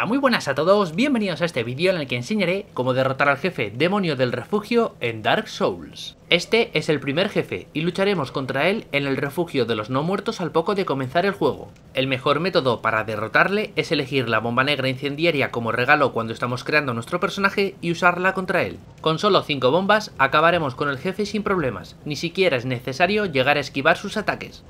Hola, muy buenas a todos, bienvenidos a este vídeo en el que enseñaré cómo derrotar al jefe Demonio del refugio en Dark Souls. Este es el primer jefe y lucharemos contra él en el refugio de los no muertos al poco de comenzar el juego. El mejor método para derrotarle es elegir la bomba negra incendiaria como regalo cuando estamos creando nuestro personaje y usarla contra él. Con solo 5 bombas acabaremos con el jefe sin problemas, ni siquiera es necesario llegar a esquivar sus ataques.